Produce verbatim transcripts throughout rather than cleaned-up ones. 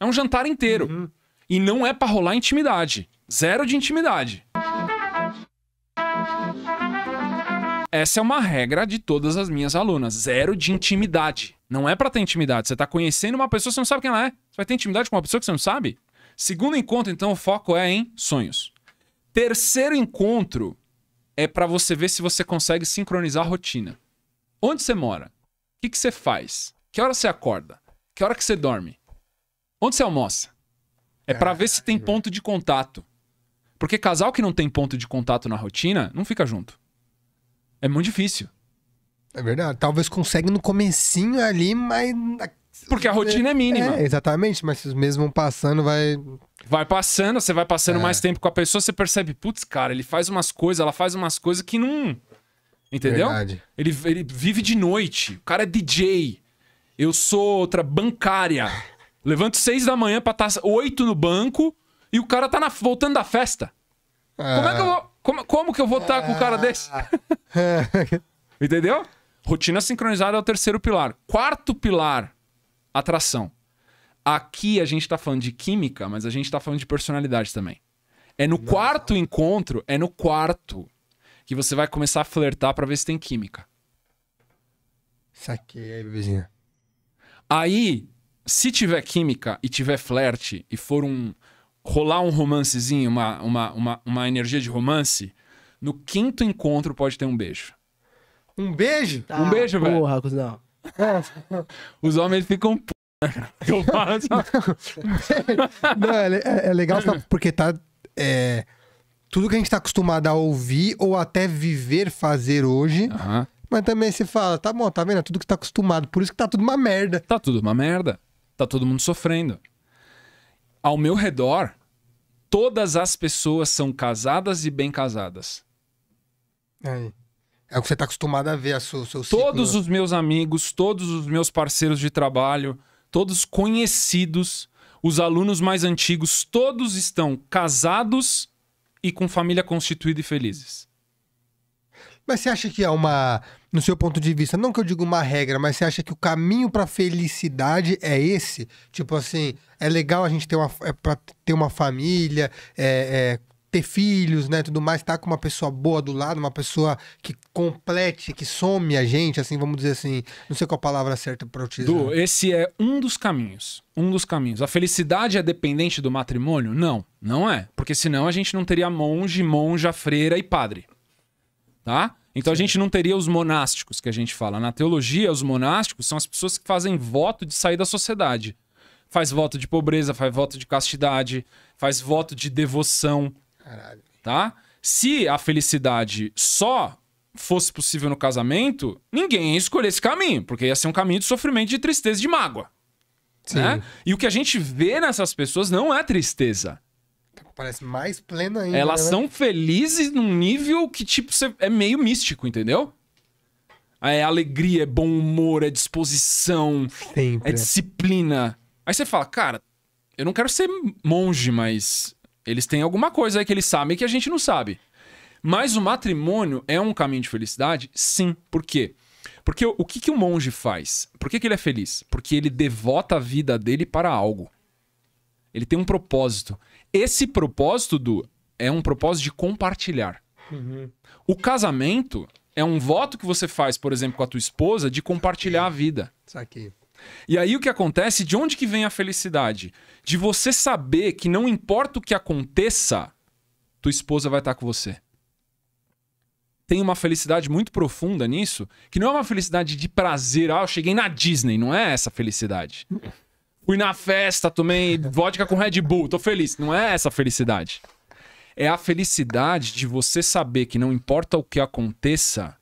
É um jantar inteiro. Uhum. E não é pra rolar intimidade. Zero de intimidade. Essa é uma regra de todas as minhas alunas. Zero de intimidade. Não é pra ter intimidade. Você tá conhecendo uma pessoa, você não sabe quem ela é. Você vai ter intimidade com uma pessoa que você não sabe? Segundo encontro, então, o foco é em sonhos. Terceiro encontro é pra você ver se você consegue sincronizar a rotina. Onde você mora? O que que você faz? Que hora você acorda? Que hora que você dorme? Onde você almoça? É pra ver se tem ponto de contato. Porque casal que não tem ponto de contato na rotina, não fica junto. É muito difícil. É verdade. Talvez consegue no comecinho ali, mas... Porque a rotina é mínima. É, exatamente. Mas se os mesmos vão passando, vai... Vai passando, você vai passando é. mais tempo com a pessoa, você percebe, putz, cara, ele faz umas coisas, ela faz umas coisas que não... Entendeu? Verdade. Ele, ele vive de noite. O cara é D J. Eu sou outra bancária. Levanto seis da manhã pra estar oito no banco e o cara tá na, voltando da festa. Ah. Como é que eu vou... Como, como que eu vou estar ah. com um cara desse? Entendeu? Rotina sincronizada é o terceiro pilar. Quarto pilar, atração. Aqui a gente tá falando de química, mas a gente tá falando de personalidade também. É no quarto encontro, é no quarto, que você vai começar a flertar pra ver se tem química. Saquei aí, bebezinha. Aí, se tiver química e tiver flerte e for um... rolar um romancezinho, uma, uma, uma, uma energia de romance, no quinto encontro pode ter um beijo. Um beijo? Tá, um beijo, velho. Porra, cuzão. Os homens ficam p... Eu falo não, não é, é legal porque tá... É, tudo que a gente tá acostumado a ouvir ou até viver, fazer hoje... Uh-huh. Mas também se fala, tá bom, tá vendo? É tudo que tá acostumado. Por isso que tá tudo uma merda. Tá tudo uma merda. Tá todo mundo sofrendo. Ao meu redor, todas as pessoas são casadas e bem casadas. É, é o que você está acostumado a ver, a seu, seu ciclo. Todos os meus amigos, todos os meus parceiros de trabalho, todos conhecidos, os alunos mais antigos, todos estão casados e com família constituída e felizes. Mas você acha que é uma... No seu ponto de vista, não que eu diga uma regra, mas você acha que o caminho pra felicidade é esse? Tipo assim, é legal a gente ter uma, é pra ter uma família, é, é, ter filhos, né, tudo mais, tá com uma pessoa boa do lado, uma pessoa que complete, que some a gente, assim, vamos dizer assim, não sei qual a palavra certa pra utilizar. Du, esse é um dos caminhos, um dos caminhos. A felicidade é dependente do matrimônio? Não, não é, porque senão a gente não teria monge, monja, freira e padre, tá? Então, sim, a gente não teria os monásticos que a gente fala. Na teologia, os monásticos são as pessoas que fazem voto de sair da sociedade. Faz voto de pobreza, faz voto de castidade, faz voto de devoção. Caralho. Tá? Se a felicidade só fosse possível no casamento, ninguém ia escolher esse caminho, porque ia ser um caminho de sofrimento, de tristeza, de mágoa. Sim. Né? E o que a gente vê nessas pessoas não é tristeza. Parece mais plena ainda. Elas, né, são felizes num nível que, tipo, é meio místico, entendeu? É alegria, é bom humor, é disposição, sempre. É disciplina. Aí você fala, cara, eu não quero ser monge, mas eles têm alguma coisa aí que eles sabem que a gente não sabe. Mas o matrimônio é um caminho de felicidade? Sim. Por quê? Porque o que que o monge faz? Por que que ele é feliz? Porque ele devota a vida dele para algo. Ele tem um propósito. Esse propósito, Du, é um propósito de compartilhar. Uhum. O casamento é um voto que você faz, por exemplo, com a tua esposa, de compartilhar a vida. Isso aqui. E aí o que acontece? De onde que vem a felicidade? De você saber que não importa o que aconteça, tua esposa vai estar com você. Tem uma felicidade muito profunda nisso, que não é uma felicidade de prazer. Ah, eu cheguei na Disney. Não é essa felicidade. Fui na festa, tomei vodka com Red Bull, tô feliz. Não é essa a felicidade. É a felicidade de você saber que não importa o que aconteça,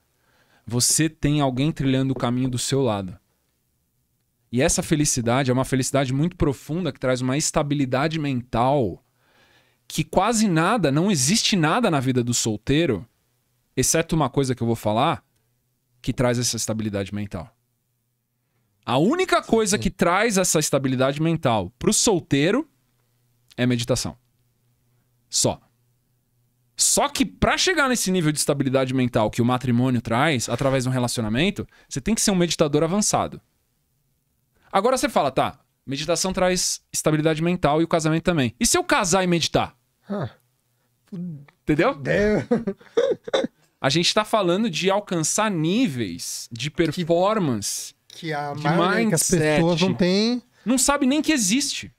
você tem alguém trilhando o caminho do seu lado. E essa felicidade é uma felicidade muito profunda que traz uma estabilidade mental que quase nada, não existe nada na vida do solteiro, exceto uma coisa que eu vou falar, que traz essa estabilidade mental. A única coisa que traz essa estabilidade mental pro solteiro é meditação. Só. Só que pra chegar nesse nível de estabilidade mental que o matrimônio traz, através de um relacionamento, você tem que ser um meditador avançado. Agora você fala, tá, Meditação traz estabilidade mental e o casamento também. E se eu casar e meditar? Huh. Entendeu? Damn. A gente tá falando de alcançar níveis de performance que, que a maioria, que as pessoas não têm... Não sabe nem que existe.